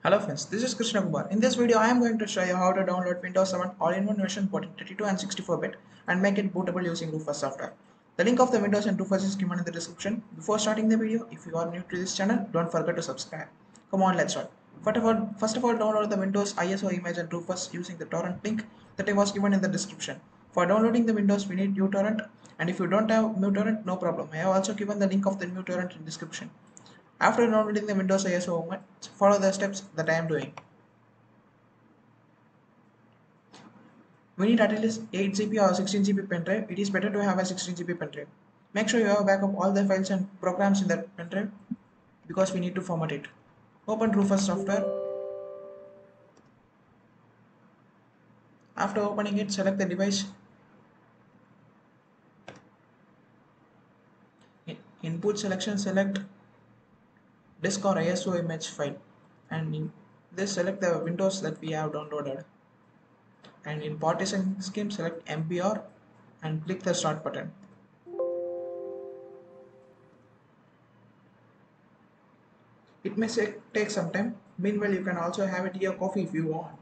Hello friends, this is Krishna Kumar. In this video I am going to show you how to download Windows 7 all-in-one version porting 32 and 64-bit and make it bootable using Rufus software. The link of the Windows and Rufus is given in the description. Before starting the video, if you are new to this channel, don't forget to subscribe. Come on, let's start. First of all, download the Windows ISO image and Rufus using the torrent link that I was given in the description. For downloading the Windows we need uTorrent, and if you don't have uTorrent, no problem. I have also given the link of the uTorrent in description. After downloading the Windows ISO image, follow the steps that I am doing. We need at least 8GB or 16GB pen drive. It is better to have a 16GB pen drive. Make sure you have backup all the files and programs in that pen drive because we need to format it. Open Rufus software. After opening it, select the device. In input selection, select disk or ISO image file, and in this select the Windows that we have downloaded, and in partition scheme select MBR and click the start button. It may take some time. Meanwhile, you can also have a tea or coffee if you want.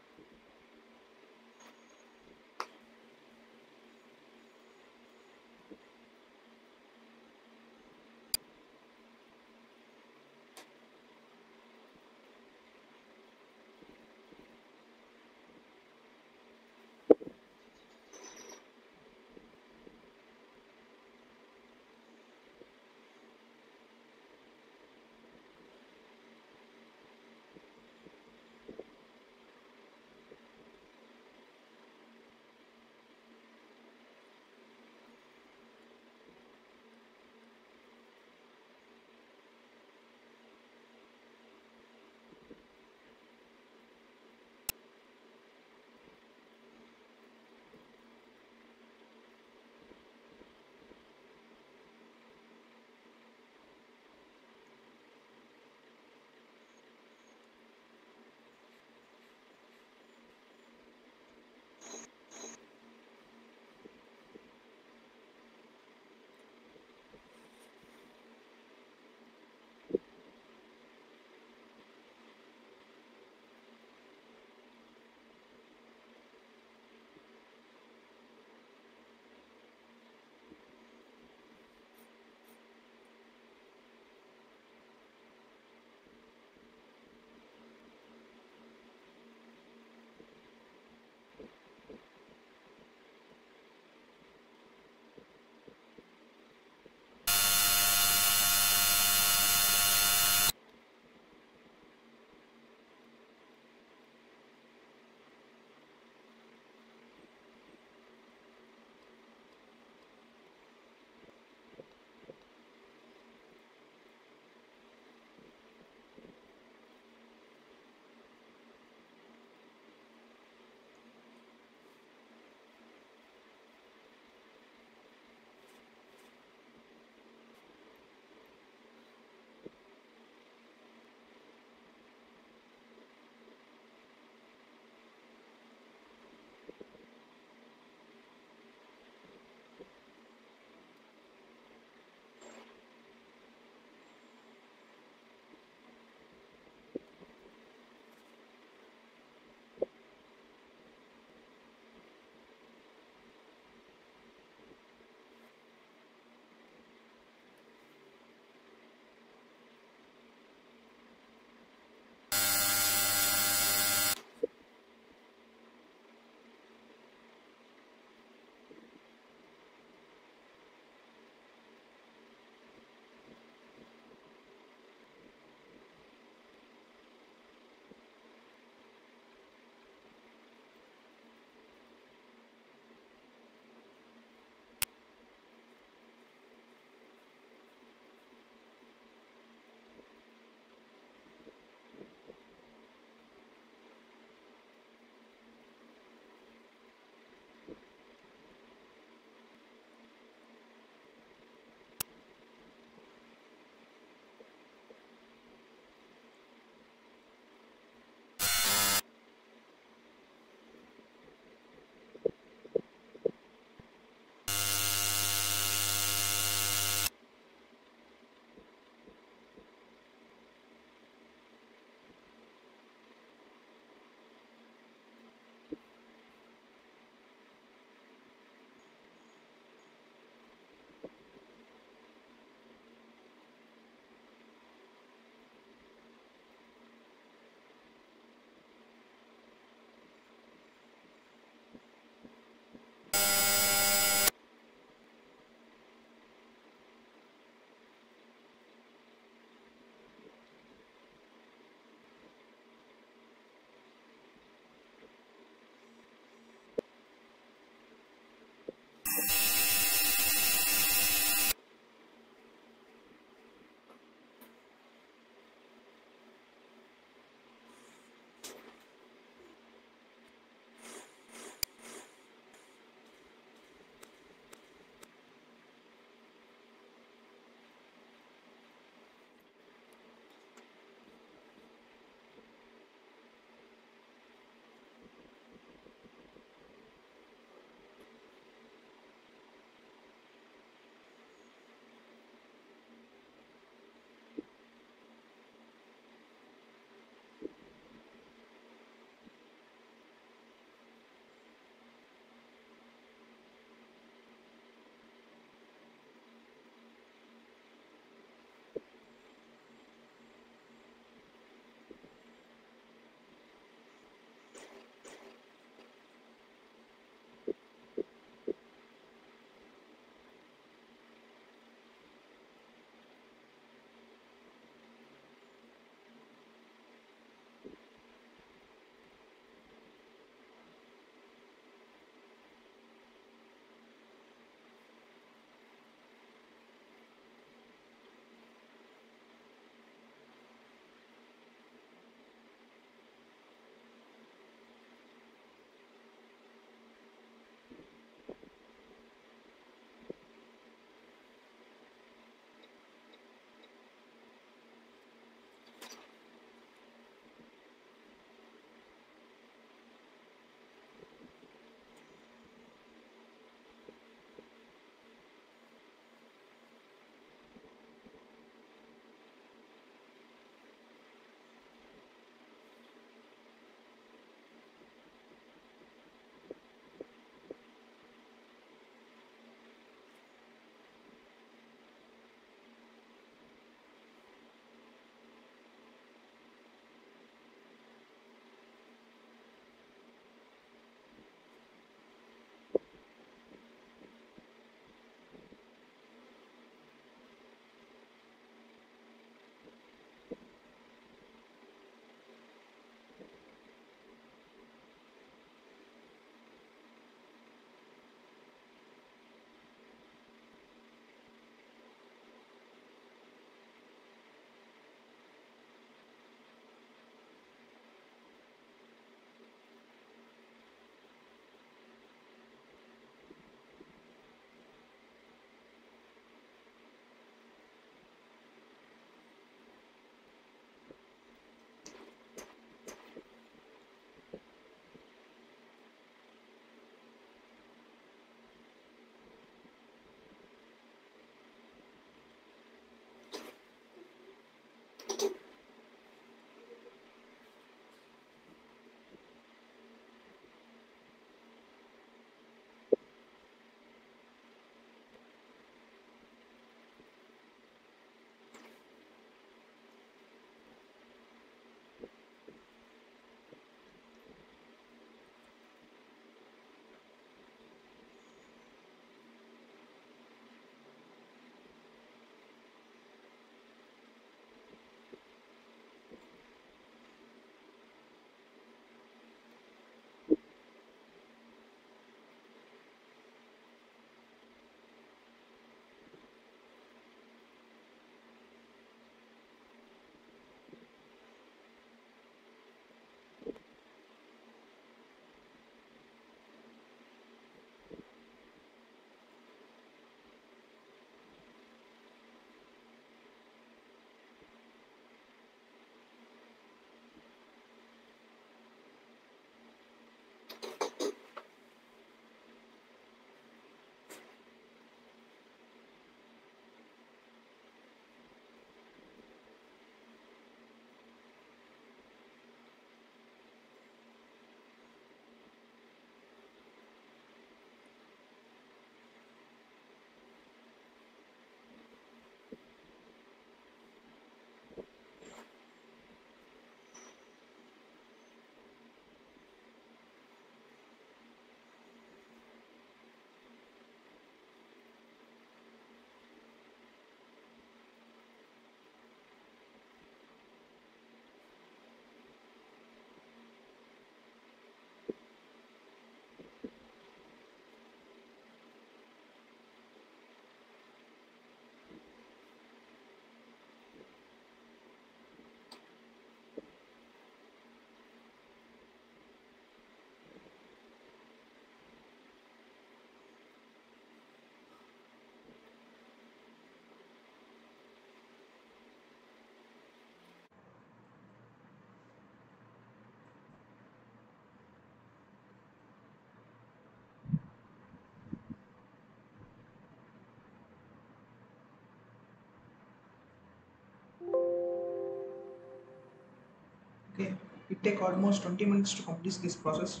Okay, it takes almost 20 minutes to complete this process.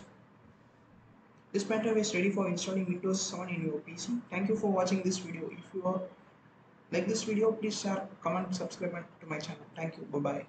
This pattern is ready for installing Windows 7 in your PC. Thank you for watching this video. If you like this video, please share, comment, subscribe to my channel. Thank you. Bye bye.